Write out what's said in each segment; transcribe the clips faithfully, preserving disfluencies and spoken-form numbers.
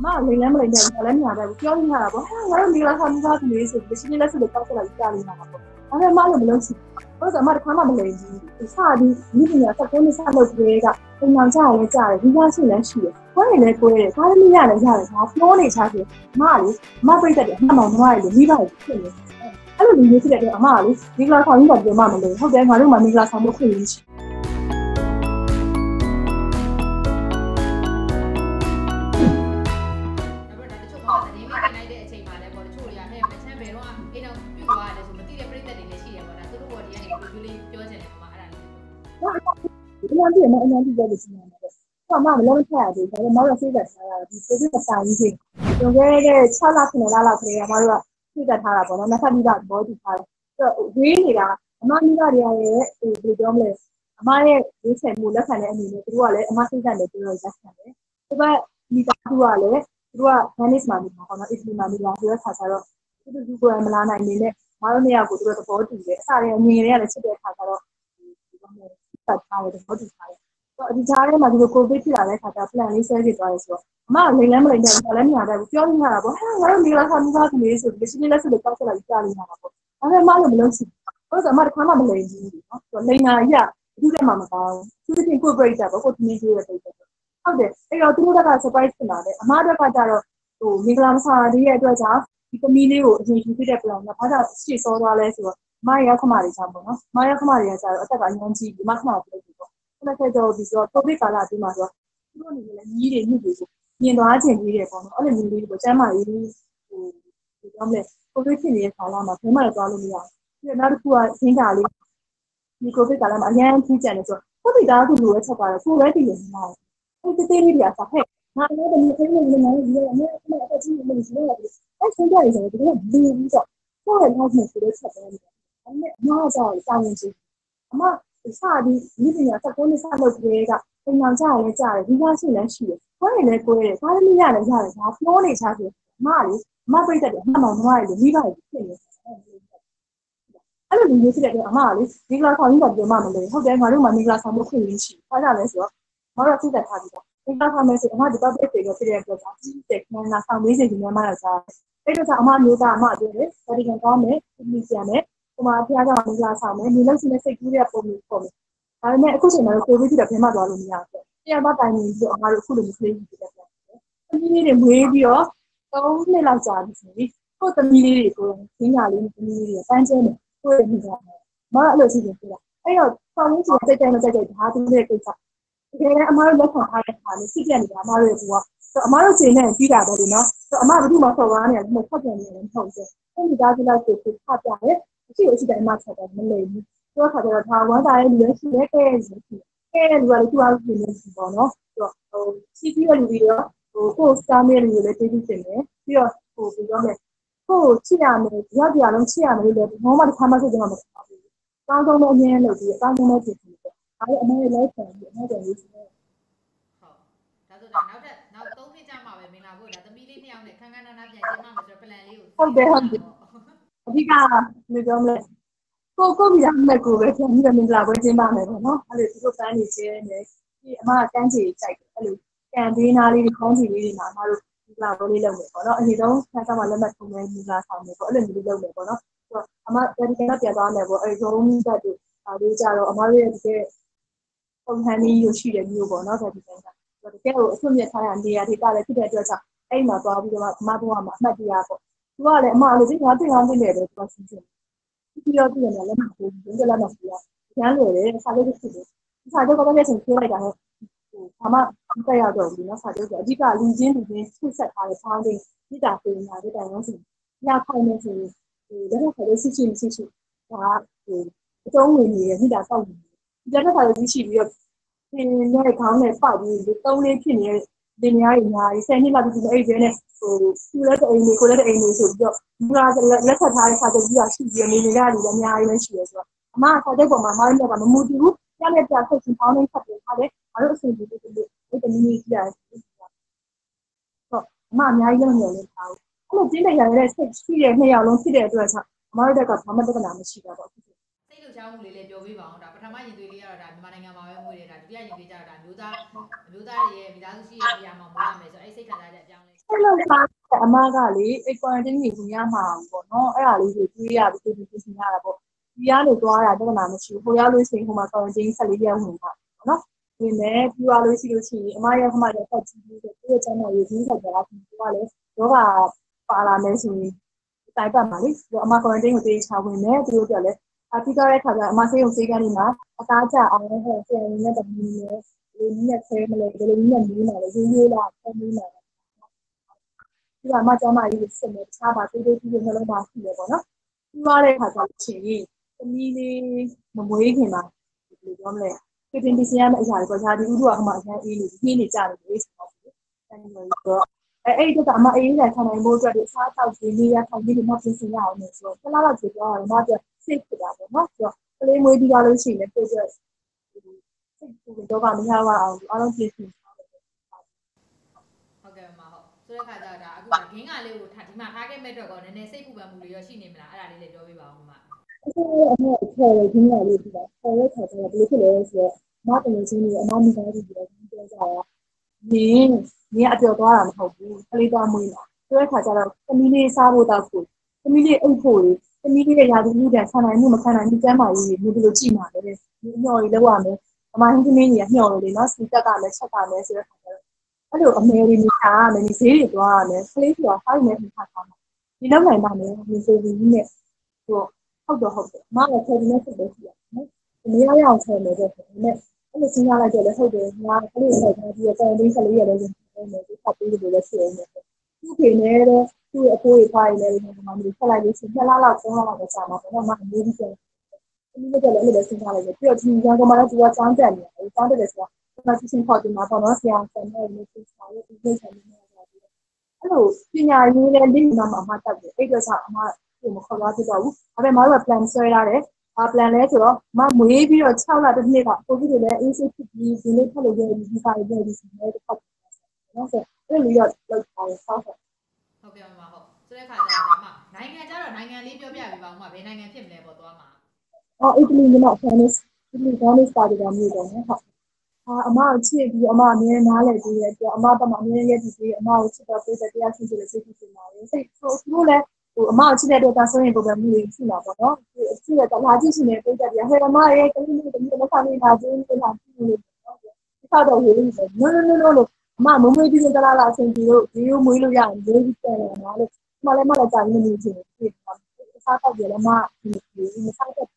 まあね、年齢になられるなら、興味ならば、orang bilang sama sendiri, di sini lah sedekat lagi kali sama aku. Karena malu belum sih. Terus sama sama belum sih. Bisa di ini ya, tapi ini sama gue enggak. Dengan cara cara, dia sih lah sih. Kalau ini gue, kalau ini ya lah cara, kalau ini cara. Malu, malu itu dia, mama mau itu, dia itu. Kalau ini itu dia malu, dia lah kalau enggak dia mama deh. Kalau dia malu mami lah sama aku ini. Nanti ya makanya juga di sini. Kalau mau belum saya di, kalau mau sudah saya di itu saya ini. Jadi salah kenal lah saya mau sudah salah pun. Masa di dalam bodi saya. So ini lah, ama ini lah dia di dalam les. Ama ini saya mula saya ini kedua le, ama sudah itu saya. Sebab di kedua le, kedua manis manis makanya itu manis lah dia sahaja. Itu juga melana ini le, malu ni aku juga terpaut juga. Saya ni ni ada sudah sahaja. Kalau itu betul sekali. Kalau di jalan macam tu COVID tidak ada kata plan ini saya gitu aja. Malah dengan mereka jalan ni ada buktian ni ada. Kalau ni lah kami tak sendiri sendiri sini lah sedekat lagi kali ni ada. Karena malu belum sih. Terus sama sama belum sih. Lainnya ya juga mama tahu. Sudah tinggal berita apa kau ni juga berita. Okey, kalau tu muda kata surprise kena deh. Amada kata tu mingguan sehari itu aja. Kita milih ni kita plan. Ada sih soal ni semua. Maya Kumari jambu, no? Maya Kumari aja, atau kan yang ciri macam apa gitu. Karena saya jauh biswa, tapi kalau di mana, itu ni jelah niade ni gitu. Niade aja niade pun, ada niade itu cuma ini, macam le, COVID ni kalau macam mana kalau ni, ni ada kuat tinggal ni COVID kalau macam yang ciri jenis tu, tapi dah tu luar cakap, tu luar dia ni lah. Itu teri dia sahih, mana ada ni teri ni mana dia, mana mana ada ciri ni mana dia, ada ciri ni macam tu, dia ni macam, kau ada macam tu luar cakap. Mah jadi jangan sih, ama sahdi ni punya tak boleh sahdi kerja, dengan cara cara dia sih lah sih, kalau ni boleh, kalau ni ada cara, kalau ni cara, malu, malu itu dia, mama mau itu, dia itu, kalau ni itu dia malu, dia kalau ni dia mama deh, kalau dia malu mama dia sama aku ini sih, pada lepas, malu sih dah tadi, dia sama sih, ama dia boleh pergi pergi pergi, dengan nasib dia sih dia malu sah, itu sah ama ni dah ama deh, dari kampung ni, Indonesia ni. Kemarin ada orang jelas sama, bilang sini segera pemilik kami. Kalau saya ikut sini, kalau tidak pernah dalam dunia. Tiada apa yang dia orang itu mesti tidak pernah. Ini lebih dia, kalau melayu jadi sini, kalau temili itu, tinggal ini temili, panjang ni, boleh tinggal. Malah sih tidak. Ayat, kalau kita cakap macam cakap, hati kita kita. Kita amal lakukan hal yang tidak kita amal buat. So amal sini tidak ada dina. So amal itu macam mana? Macam mana yang terjadi? Kami dah jelas itu apa yang Jadi itu dari macam apa melayu. Kalau kata orang awam, saya lihat sini kan, kan luar itu awal punya sebenarnya. Jadi sisi orang dia, kos kami orang dia tu sini, dia kos kami, kos siapa ni? Dia dia orang siapa ni? Nama dia sama saja nama kita. Kalau orang ni yang lebih, kalau orang ni lebih, ada orang yang lain kan? Ada orang yang lain. Kalau dah, nak dah, nak tahu ni cakap apa? Minat buat, tapi milih ni awam ni, kan kan orang dia cakap macam apa lagi? Kalau Jika macam le, kau kau biar macam le, kau biar macam lawan je macam le, no? Kalau tu kan ni je le, macam kan si cakap, kalau kan di nari di kan si di nari macam lawan ni lawan macam, no? Ini tu macam mana macam macam ni lah sama macam, kalau ni lawan macam, no? So, amat dari kita tiada macam, eh, kalau ni jadi, kalau jadi amat ni ada, orang ni ada sih yang ni bukan, no? Jadi kan, kalau tu ni saya ni ada kita ada kita ada cakap, eh, macam macam macam macam macam dia apa? Dua le, malu sih, kalau tu yang tu le, lepas sih. Dia tu yang le, macam tu, dia le macam dia. Yang le, sahaja tu sih. Sahaja kalau dia sih, dia macam, sama kita yang tu, dia sahaja tu. Jika lincin tu, susah kalau sahaja ni dah tu, dia tu dah yang sih. Yang kau ni sih, dia tu sahaja sih sih sih sih. Wah, jauh ni, ni dah jauh. Dia tu sahaja sih dia, ni ni kau ni, padu ni, jauh ni tu ni. Dunia ini, saya ni lagi dunia ini, tu lagi ini, tu lagi ini, tu juga, mula lagi sahaja sahaja dia sihir ni ni dah di dunia ini sihir tu. Mak sahaja buat mama ni buat mudi tu, yang ni dia tu cinta ni sahaja sahaja, harus sendiri tu tu, itu ni dia. So, mak ni yang ni tahu, kalau dia yang ni sihir ni yang long sihir tu aja, mak dia kat mama tu kan nama sihir tu. Jauh lele jauhi bawang. Tapi pertama itu dia orang mana yang mau mulai dia juga orang juta juta dia bila tu sih dia mau mula macam. Saya kata dia jangan. Ini tidak macam itu semua sahabat itu juga kalau masih ya kan, mulai hasil sih, ini membuih mana, itu jomlah. Kita di sini ada cari cari itu dua macam ini, ini cari itu dan itu, eh itu sama ini lah, karena mau jadi sahabat ini ya, kalau di masih sih ya, kalau kalau juga mau jadi sih tidak apa, kalau mau dijual sih ya, itu itu juga misalnya orang sih. Oke, mahal. ဆိုတဲ့ခါကျတော့ဒါအခုကဂင်းကလေးကိုထားဒီမှာထားခဲ့မဲ့အတွက်ကောနည်းနည်းစိတ်ပူပန်မှုတွေရရှိနေမလားအဲ့ဒါလေးလည်းပြောပြပါဦး Halo, Amerika, Amerika itu ada, Malaysia ada, Amerika ada. Di dalam mana ya, Malaysia ini, tuh, hafal hafal. Mana terima sebaiknya, ini ada yang terima sebaiknya. Ini siapa lagi ada hafal, yang paling terima dia kalau dia kalau dia ada yang terima dia tapi dia boleh siapa. Tuh kene, tuh aku ikhlas dari mana Malaysia lagi siapa lala semua lagi sama, semua Malaysia. Ini juga lagi ada siapa lagi, dia tinggal kemana juga cantik ni, cantik desa. Masih simpan di mata orang yang senang mesti saya ini saya ini lagi. Lalu punya ini lagi nama mata dia. Itu sama cuma kalau kita tahu, apa malu plan saya ada, apa plan saya tu lah. Malu mui biar cakap lah begini lah. Kau tu lah ini tu di sini kalau dia di sini kalau dia di sini itu tak. Nampak, ini lihat lihat apa. Okey, maaf. Sudah kaji sama. Nanya cara, nanya lihat dia biar biar maaf. Nanya film lepas tu maaf. Oh, itu ni nak Chinese, itu Chinese tadi kami dah nampak. Ama uci di ama amir nala di di ama apa amir ya di di ama uci tapi tapi aku jelas itu nala. Saya semula ama uci ada dasarnya bukan mula sih lah, kan? Sila tak lagi sih ni kerja dia. Hei ama ya kalau ni kalau ni macam ni lagi ni lagi ni. Kita dah hilang. No no no no no. Ama mungkin di dalam la sendiri dia mungkin yang dia kita nala. Malah malah jadi ni sih. Kita tak dia ama ni ni sangat.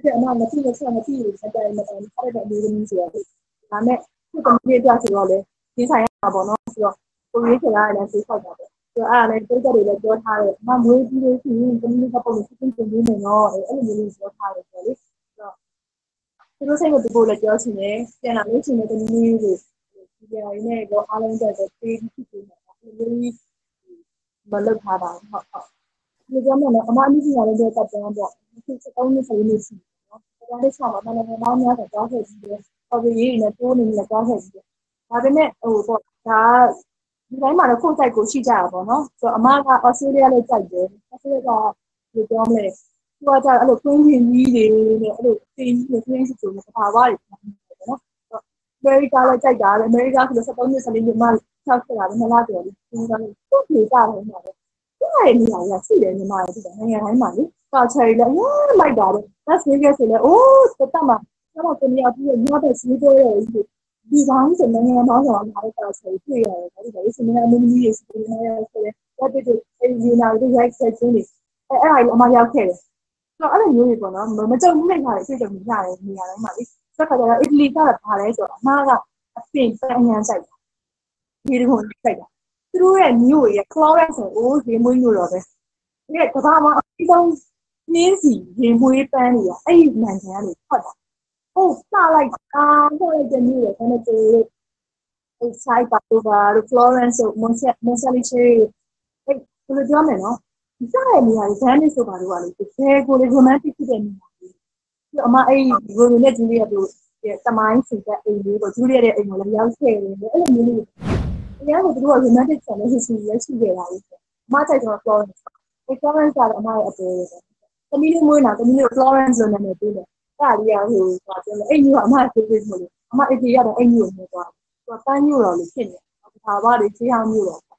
Dia anak mesti mesti mesti ada macam ada ada ni dia. Nama tu kemudian dia siapa le? Di saya abang orang siapa? Kemudian siapa ada siapa ada? So ada itu jadi ada dua hari. Nama boleh dia sini kemudian apa mesti kemudian dia no. Eh ada ni dua hari kali. So terus saya tu boleh dia sini. Dia nak ni sini kemudian dia ini dua hari dia ada tiga tiga. Kemudian malu pada. Jadi mana aman ni ada dia tak ada. Tahun ni saya ni sih, orang ni sama mana mana ni ada jauh sih, tapi ini ni tu ni ada jauh sih. Tapi ni, oh, dah, saya mana kau tak kau sih jawab, no? So, ama kat Australia ni jauh, Australia ni jauh ni. Tuah jauh, aduh, kau ni ni ni ni, aduh, ini ni ni sih tu, macam awal, no? Amerika ni jauh, Amerika tu tahun ni saya ni mal, tak pernah malah dia, tu ni jauh ni ada. Saya ni ada sih dia ni mal, dia ni ada mal. Kau cari lah, wah, my God, tak serius lah. Oh, pertama, kalau tu ni apa ni, ni apa sih tu ya? Di bawah sebenarnya macam mana kita cari tu ya? Kalau dari sebenarnya mungkin dia sebenarnya ada, tapi tu, ini nak tu saya cari ni. Eh, eh, orang yang cari. Kalau ada ni pun, macam mana kita cari ni ada macam ni. Sekarang itu lihat lah, ada itu, mana pin pengen cari, telefon cari. Terus ni ni, kalau ada tu, oh, dia mungkin ada. Ni pertama, itu. นี่สิเห็นมวยแป้นนี่อ่ะไอ้หนังแท้นี่พอดอ่ะโอ้ซ่าไล่กาก็เลยจะนี่แล้วก็จะไอ้ไซต์ปาโตบาหรือฟลอเรนซ์โมเซลิเชยไอ้คือเดี๋ยวมั้ยเนาะใช่เนี่ยแท้นี่สุบารู้อ่ะเลยแท้กูเลยโรแมนติกขึ้นเนี่ยนี่คืออ่ะมาไอ้โรแมนติกเนี่ยจริงๆอ่ะดูแต่ตะไม้สิแต่ไอ้นี่ก็จูเรียกไอ้หนูแล้วยောက်แช่เลยไอ้หนูนี่เนี่ยตัวเนี่ยตัวเนี่ย Florence เนี่ยเนี่ยตัวเนี่ยอ่ะเนี่ยอ่ะมาคือเลยหมดเลยอ่ะมาไอ้ที่อ่ะไอ้หนูเนี่ยตัวตัวตั้งอยู่หรอเลยขึ้นเนี่ยอ่ะถ้าว่าดิเที่ยวอยู่หรอ